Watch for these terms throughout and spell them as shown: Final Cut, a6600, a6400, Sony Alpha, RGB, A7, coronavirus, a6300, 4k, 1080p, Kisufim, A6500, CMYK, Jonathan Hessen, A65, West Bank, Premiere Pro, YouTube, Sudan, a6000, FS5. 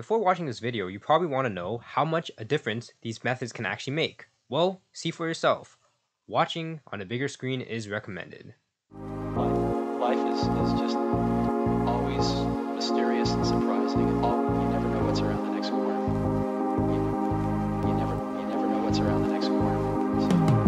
before watching this video, you probably want to know how much a difference these methods can actually make. Well, see for yourself. Watching on a bigger screen is recommended. Life is just always mysterious and surprising. You never know what's around the next corner. You never know what's around the next corner. So.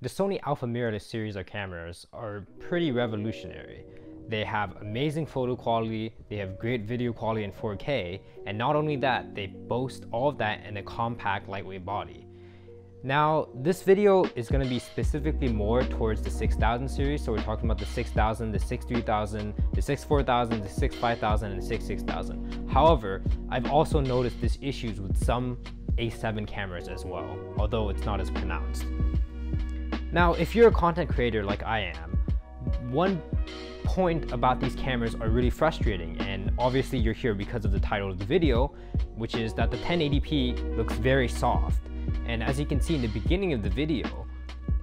The Sony Alpha mirrorless series of cameras are pretty revolutionary. They have amazing photo quality, they have great video quality in 4K, and not only that, they boast all of that in a compact, lightweight body. Now, this video is going to be specifically more towards the 6000 series, so we're talking about the 6000, the 63000, the 64000, the 65000, and the 66000. However, I've also noticed these issues with some A7 cameras as well, although it's not as pronounced. Now, if you're a content creator like I am, one point about these cameras are really frustrating, and obviously you're here because of the title of the video, which is that the 1080p looks very soft. And as you can see in the beginning of the video,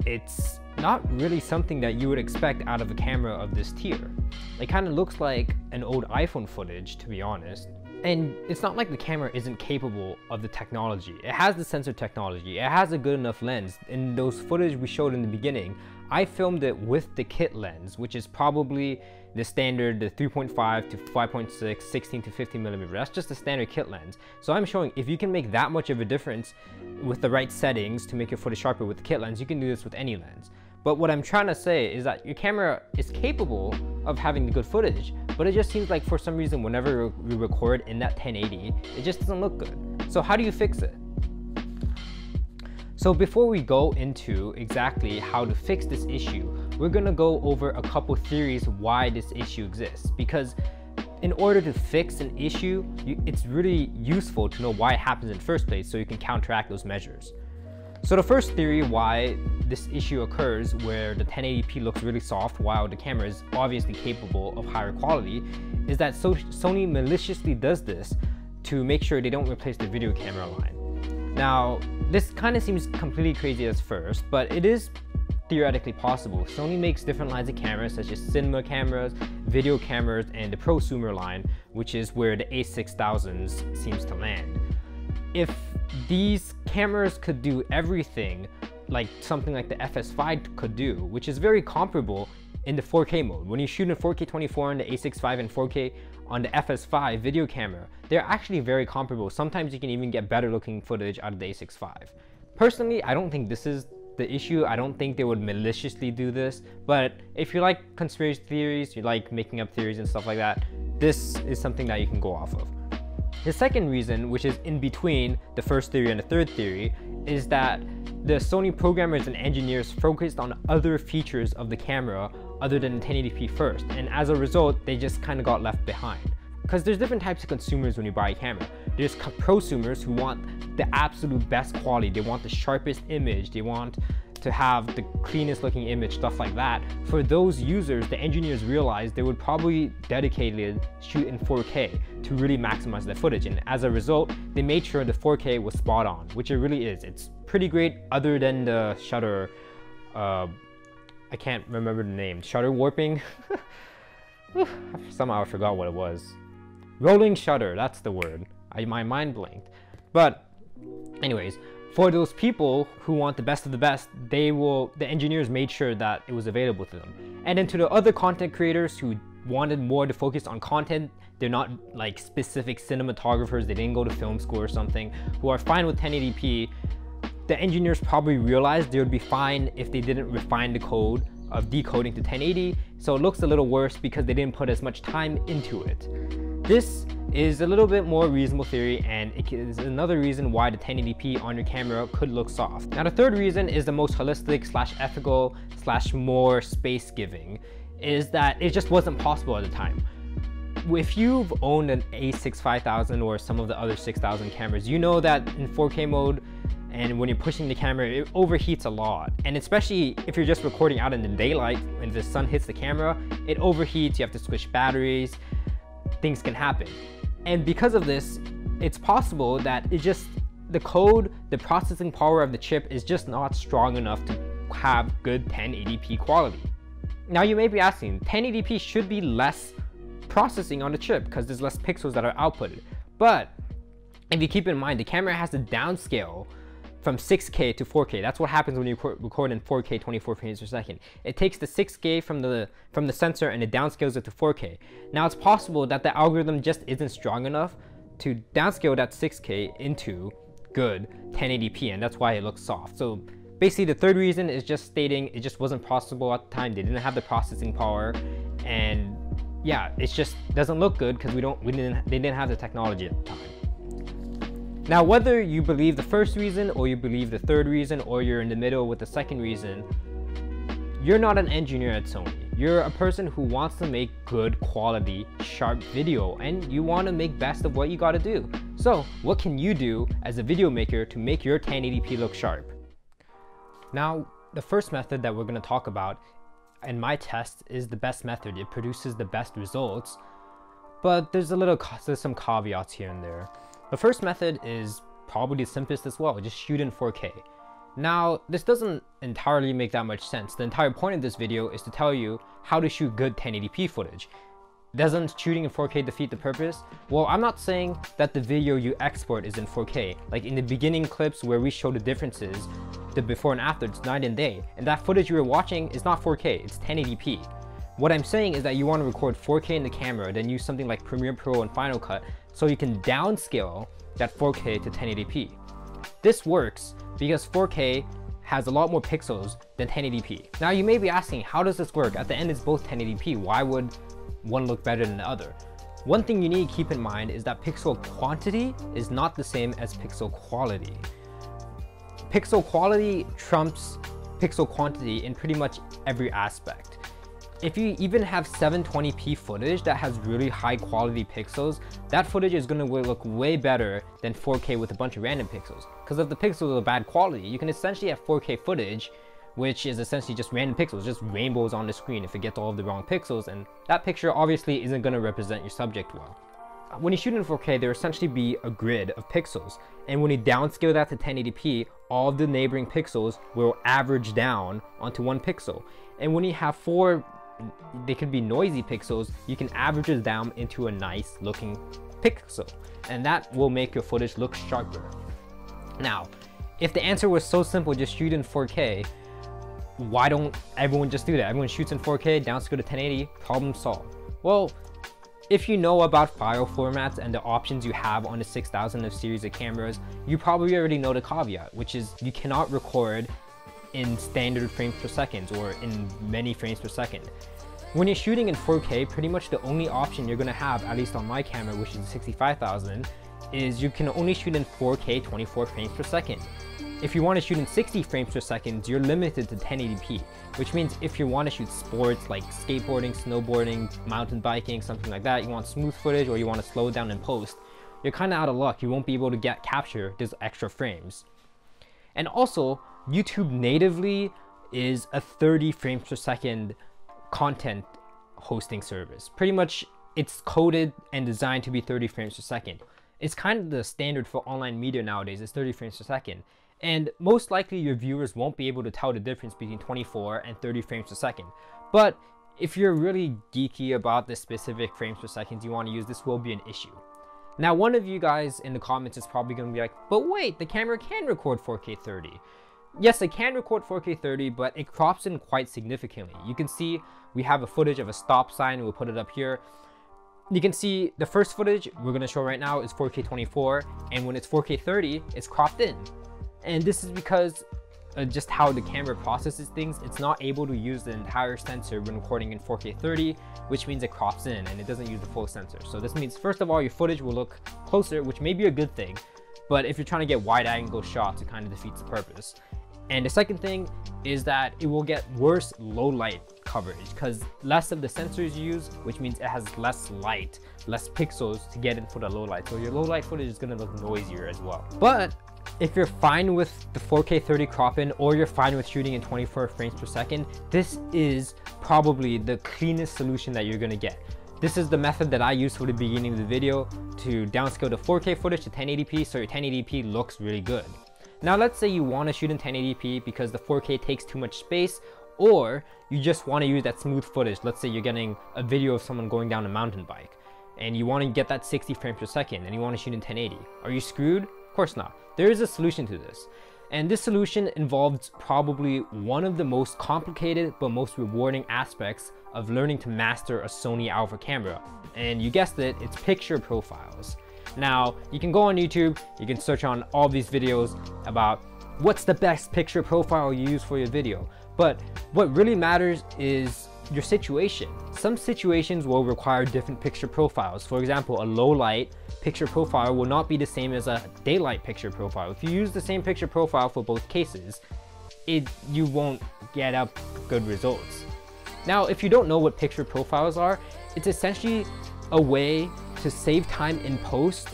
it's not really something that you would expect out of a camera of this tier. It kind of looks like an old iPhone footage, to be honest. And it's not like the camera isn't capable of the technology. It has the sensor technology, it has a good enough lens. In those footage we showed in the beginning, I filmed it with the kit lens, which is probably the standard, the 3.5 to 5.6, 16 to 15mm. That's just the standard kit lens. So I'm showing if you can make that much of a difference with the right settings to make your footage sharper with the kit lens, you can do this with any lens. But what I'm trying to say is that your camera is capable of having the good footage, but it just seems like for some reason whenever we record in that 1080, it just doesn't look good. So how do you fix it? So before we go into exactly how to fix this issue, we're gonna go over a couple theories why this issue exists, because in order to fix an issue, it's really useful to know why it happens in the first place so you can counteract those measures. So the first theory why this issue occurs where the 1080p looks really soft while the camera is obviously capable of higher quality is that Sony maliciously does this to make sure they don't replace the video camera line. Now, this kind of seems completely crazy at first, but it is theoretically possible. Sony makes different lines of cameras such as cinema cameras, video cameras, and the prosumer line, which is where the A6000s seems to land. If these cameras could do everything like something like the FS5 could do, which is very comparable in the 4K mode. When you shoot in 4K 24 on the A65 and 4K on the FS5 video camera, they're actually very comparable. Sometimes you can even get better looking footage out of the A65. Personally, I don't think this is the issue. I don't think they would maliciously do this, but if you like conspiracy theories, you like making up theories and stuff like that, this is something that you can go off of. The second reason, which is in between the first theory and the third theory, is that the Sony programmers and engineers focused on other features of the camera other than 1080p first, and as a result, they just kind of got left behind. Because there's different types of consumers when you buy a camera. There's prosumers who want the absolute best quality, they want the sharpest image, they want to have the cleanest looking image, stuff like that. For those users, the engineers realized they would probably dedicatedly shoot in 4K to really maximize their footage, and as a result, they made sure the 4K was spot on, which it really is. It's pretty great other than the shutter, I can't remember the name, shutter warping? Somehow I forgot what it was. Rolling shutter, that's the word. My mind blinked. But anyways, for those people who want the best of the best, the engineers made sure that it was available to them. And then to the other content creators who wanted more to focus on content, they're not like specific cinematographers, they didn't go to film school or something, who are fine with 1080p, the engineers probably realized they would be fine if they didn't refine the code of decoding to 1080, so it looks a little worse because they didn't put as much time into it. This is a little bit more reasonable theory, and it is another reason why the 1080p on your camera could look soft. Now the third reason is the most holistic / ethical / more space giving, is that it just wasn't possible at the time. If you've owned an A6500 or some of the other 6000 cameras, you know that in 4K mode and when you're pushing the camera, it overheats a lot. And especially if you're just recording out in the daylight, when the sun hits the camera, it overheats, you have to switch batteries, things can happen. And because of this, it's possible that it just, the code, the processing power of the chip is just not strong enough to have good 1080p quality. Now you may be asking, 1080p should be less processing on the chip because there's less pixels that are outputted. But if you keep in mind, the camera has to downscale from 6K to 4K. That's what happens when you record in 4K 24 frames per second. It takes the 6K from the sensor and it downscales it to 4K. Now it's possible that the algorithm just isn't strong enough to downscale that 6K into good 1080p, and that's why it looks soft. So basically the third reason is just stating it just wasn't possible at the time. They didn't have the processing power, and yeah, it just doesn't look good because they didn't have the technology at the time. Now, whether you believe the first reason or you believe the third reason or you're in the middle with the second reason, you're not an engineer at Sony. You're a person who wants to make good quality, sharp video, and you want to make best of what you got to do. So what can you do as a video maker to make your 1080p look sharp? Now, the first method that we're going to talk about in my test is the best method. It produces the best results, but there's some caveats here and there. The first method is probably the simplest as well, just shoot in 4K. Now, this doesn't entirely make that much sense. The entire point of this video is to tell you how to shoot good 1080p footage. Doesn't shooting in 4K defeat the purpose? Well, I'm not saying that the video you export is in 4K. Like in the beginning clips where we show the differences, the before and after, it's night and day. And that footage you were watching is not 4K, it's 1080p. What I'm saying is that you want to record 4K in the camera, then use something like Premiere Pro and Final Cut so you can downscale that 4K to 1080p. This works because 4K has a lot more pixels than 1080p. Now you may be asking, how does this work? At the end, it's both 1080p. Why would one look better than the other? One thing you need to keep in mind is that pixel quantity is not the same as pixel quality. Pixel quality trumps pixel quantity in pretty much every aspect. If you even have 720p footage that has really high quality pixels, that footage is going to look way better than 4K with a bunch of random pixels. Because if the pixels are bad quality, you can essentially have 4K footage, which is essentially just random pixels, just rainbows on the screen if it gets all of the wrong pixels, and that picture obviously isn't going to represent your subject well. When you shoot in 4K, there will essentially be a grid of pixels, and when you downscale that to 1080p, all of the neighboring pixels will average down onto one pixel. And when you have they could be noisy pixels, you can average it down into a nice looking pixel, and that will make your footage look sharper. Now, if the answer was so simple, just shoot in 4K, why don't everyone just do that? Everyone shoots in 4K, downscale to 1080, problem solved. Well, if you know about file formats and the options you have on the 6000 series of cameras, you probably already know the caveat, which is you cannot record in standard frames per second or in many frames per second. When you're shooting in 4K, pretty much the only option you're going to have, at least on my camera, which is the 6500, is you can only shoot in 4K 24 frames per second. If you want to shoot in 60 frames per second, you're limited to 1080p, which means if you want to shoot sports like skateboarding, snowboarding, mountain biking, something like that, you want smooth footage or you want to slow down and post, you're kind of out of luck. You won't be able to capture those extra frames. And also, YouTube natively is a 30 frames per second content hosting service. Pretty much it's coded and designed to be 30 frames per second. It's kind of the standard for online media nowadays, it's 30 frames per second. And most likely your viewers won't be able to tell the difference between 24 and 30 frames per second. But if you're really geeky about the specific frames per second you want to use, this will be an issue. Now, one of you guys in the comments is probably going to be like, but wait, the camera can record 4K 30. Yes, it can record 4K 30, but it crops in quite significantly. You can see we have a footage of a stop sign. We'll put it up here. You can see the first footage we're going to show right now is 4K 24. And when it's 4K 30, it's cropped in. And this is because of just how the camera processes things. It's not able to use the entire sensor when recording in 4K 30, which means it crops in and it doesn't use the full sensor. So this means, first of all, your footage will look closer, which may be a good thing. But if you're trying to get wide angle shots, it kind of defeats the purpose. And the second thing is that it will get worse low light coverage because less of the sensors you use, which means it has less light, less pixels to get in for the low light. So your low light footage is going to look noisier as well. But If you're fine with the 4K 30 crop in, or you're fine with shooting in 24 frames per second, this is probably the cleanest solution that you're gonna get. This is the method that I used for the beginning of the video to downscale the 4K footage to 1080p, so your 1080p looks really good. Now let's say you want to shoot in 1080p because the 4K takes too much space, or you just want to use that smooth footage. Let's say you're getting a video of someone going down a mountain bike and you want to get that 60 frames per second and you want to shoot in 1080. Are you screwed? Of course not. There is a solution to this. And this solution involves probably one of the most complicated but most rewarding aspects of learning to master a Sony Alpha camera. And you guessed it, it's picture profiles. Now, you can go on YouTube, you can search on all these videos about what's the best picture profile you use for your video. But what really matters is your situation. Some situations will require different picture profiles. For example, a low light picture profile will not be the same as a daylight picture profile. If you use the same picture profile for both cases, you won't get up good results. Now, if you don't know what picture profiles are, it's essentially a way to save time in post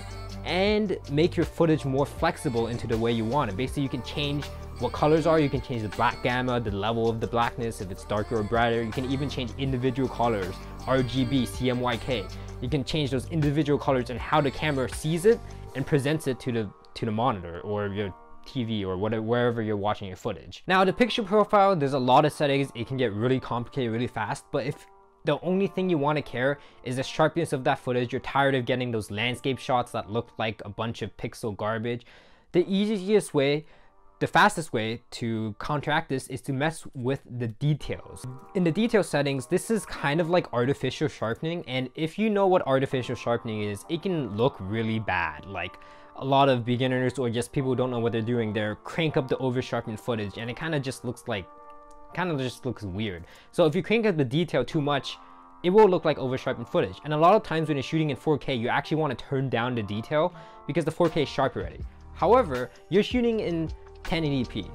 and make your footage more flexible into the way you want it. Basically, you can change what colors are, you can change the black gamma, the level of the blackness, if it's darker or brighter. You can even change individual colors, RGB, CMYK. You can change those individual colors and how the camera sees it and presents it to the monitor or your TV or whatever, wherever you're watching your footage. Now, the picture profile, there's a lot of settings. It can get really complicated really fast, but if the only thing you want to care is the sharpness of that footage, you're tired of getting those landscape shots that look like a bunch of pixel garbage, the easiest way, the fastest way to counteract this is to mess with the details. In the detail settings, this is kind of like artificial sharpening, and if you know what artificial sharpening is, it can look really bad. Like, a lot of beginners or just people who don't know what they're doing, they're crank up the over-sharpened footage and it kind of just looks weird. So if you crank up the detail too much, it will look like over-sharpened footage. And a lot of times when you're shooting in 4K, you actually want to turn down the detail because the 4K is sharp already. However, you're shooting in 1080p.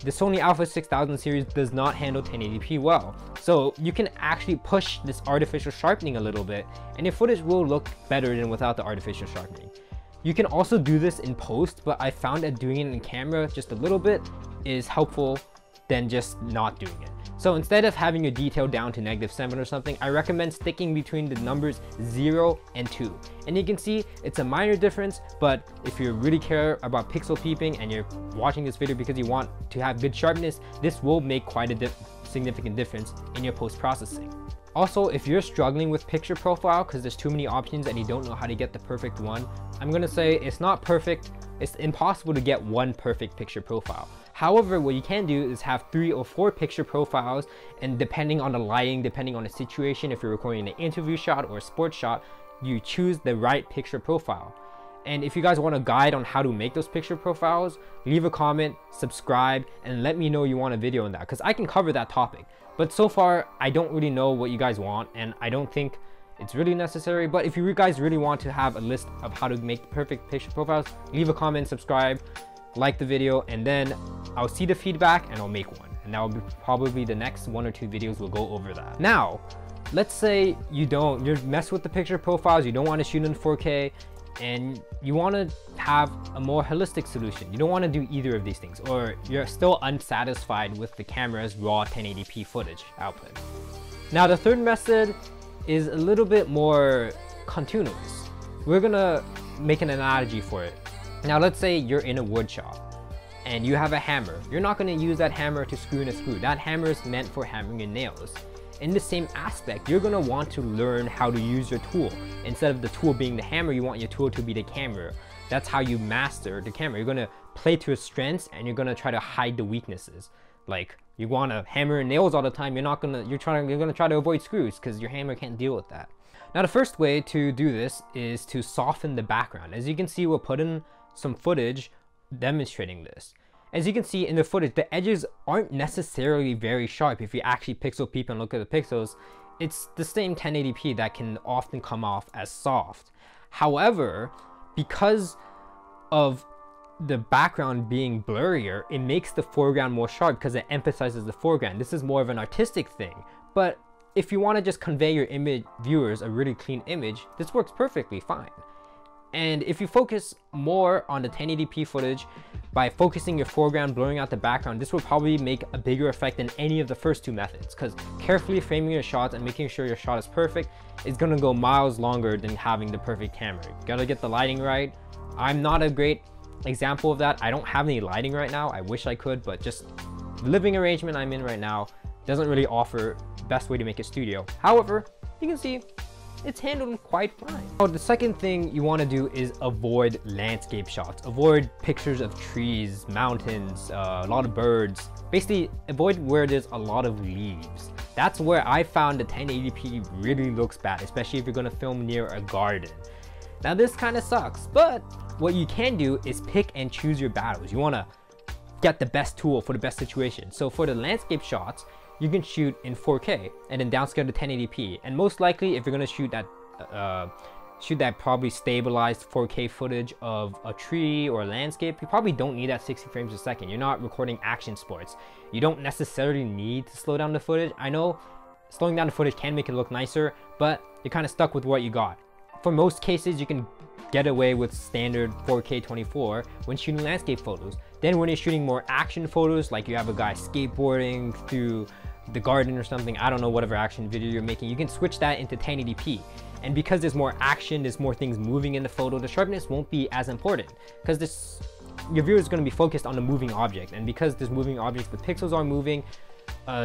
The Sony Alpha 6000 series does not handle 1080p well. So you can actually push this artificial sharpening a little bit and your footage will look better than without the artificial sharpening. You can also do this in post, but I found that doing it in camera just a little bit is helpful than just not doing it. So instead of having your detail down to -7 or something, I recommend sticking between the numbers 0 and 2. And you can see it's a minor difference, but if you really care about pixel peeping and you're watching this video because you want to have good sharpness, this will make quite a significant difference in your post-processing. Also, if you're struggling with picture profile because there's too many options and you don't know how to get the perfect one, I'm gonna say it's not perfect, it's impossible to get one perfect picture profile. However, what you can do is have 3 or 4 picture profiles, and depending on the lighting, depending on the situation, if you're recording an interview shot or a sports shot, you choose the right picture profile. And if you guys want a guide on how to make those picture profiles, leave a comment, subscribe, and let me know you want a video on that, because I can cover that topic. But so far, I don't really know what you guys want, and I don't think it's really necessary. But if you guys really want to have a list of how to make perfect picture profiles, leave a comment, subscribe, like the video, and then I'll see the feedback and I'll make one. And that will be probably the next 1 or 2 videos will go over that. Now, let's say you're messed with the picture profiles, you don't want to shoot in 4K, and you want to have a more holistic solution. You don't want to do either of these things, or you're still unsatisfied with the camera's raw 1080p footage output. Now, the third method is a little bit more continuous. We're gonna make an analogy for it. Now, let's say you're in a wood shop and you have a hammer. You're not going to use that hammer to screw in a screw. That hammer is meant for hammering your nails. In the same aspect, you're going to want to learn how to use your tool. Instead of the tool being the hammer, you want your tool to be the camera. That's how you master the camera. You're going to play to your strengths and you're going to try to hide the weaknesses. Like, you want to hammer your nails all the time, you're going to try to avoid screws because your hammer can't deal with that. Now, the first way to do this is to soften the background. As you can see, we'll put in some footage demonstrating this. As you can see in the footage, the edges aren't necessarily very sharp. If you actually pixel peep and look at the pixels, it's the same 1080p that can often come off as soft. However, because of the background being blurrier, it makes the foreground more sharp because it emphasizes the foreground. This is more of an artistic thing, but if you want to just convey your image viewers a really clean image, this works perfectly fine. And if you focus more on the 1080p footage by focusing your foreground, blurring out the background, this will probably make a bigger effect than any of the first two methods, because carefully framing your shots and making sure your shot is perfect is going to go miles longer than having the perfect camera. You got to get the lighting right. I'm not a great example of that. I don't have any lighting right now. I wish I could, but just the living arrangement I'm in right now doesn't really offer the best way to make a studio. However, you can see it's handling quite fine. Now, the second thing you want to do is avoid landscape shots. Avoid pictures of trees, mountains, a lot of birds. Basically, avoid where there's a lot of leaves. That's where I found the 1080p really looks bad, especially if you're going to film near a garden. Now, this kind of sucks, but what you can do is pick and choose your battles. You want to get the best tool for the best situation. So for the landscape shots, you can shoot in 4K and then downscale to 1080p. And most likely, if you're gonna shoot that probably stabilized 4K footage of a tree or a landscape, you probably don't need that 60 frames a second. You're not recording action sports. You don't necessarily need to slow down the footage. I know slowing down the footage can make it look nicer, but you're kind of stuck with what you got. For most cases, you can get away with standard 4K 24 when shooting landscape photos. Then when you're shooting more action photos, like you have a guy skateboarding through the garden or something, I don't know, whatever action video you're making, you can switch that into 1080p. And because there's more action, there's more things moving in the photo, the sharpness won't be as important, because your viewer is going to be focused on the moving object. And because there's moving objects, the pixels are moving,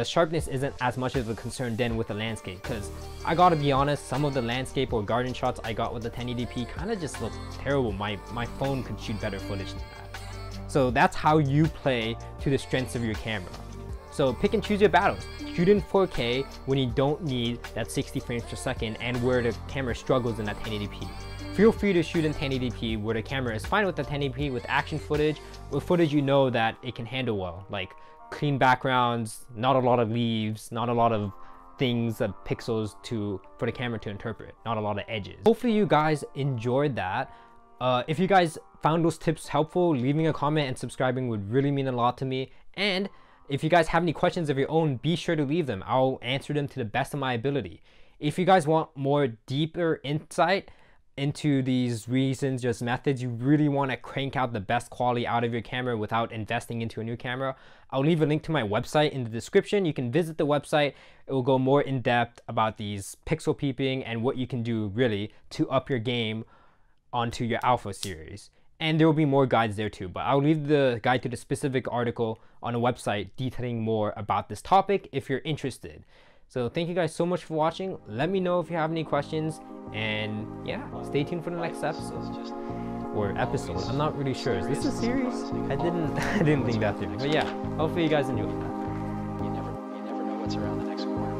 sharpness isn't as much of a concern than with the landscape. Because I gotta be honest, some of the landscape or garden shots I got with the 1080p kind of just look terrible. My phone could shoot better footage than that. So that's how you play to the strengths of your camera. So pick and choose your battles. Shoot in 4K when you don't need that 60 frames per second and where the camera struggles in that 1080p. Feel free to shoot in 1080p where the camera is fine with the 1080p, with action footage, with footage you know that it can handle well, like clean backgrounds, not a lot of leaves, not a lot of things of pixels for the camera to interpret, not a lot of edges. Hopefully you guys enjoyed that. If you guys found those tips helpful, leaving a comment and subscribing would really mean a lot to me. And if you guys have any questions of your own, be sure to leave them. I'll answer them to the best of my ability. If you guys want more deeper insight into these reasons, just methods, you really want to crank out the best quality out of your camera without investing into a new camera, I'll leave a link to my website in the description. You can visit the website. It will go more in depth about these pixel peeping and what you can do really to up your game onto your Alpha series. And there will be more guides there too, but I'll leave the guide to the specific article on a website detailing more about this topic if you're interested. So thank you guys so much for watching. Let me know if you have any questions, and yeah, stay tuned for the next episode or episodes. I'm not really sure. Is this a series? I didn't think that through. But yeah, hopefully you guys enjoyed that. You never know what's around the next corner.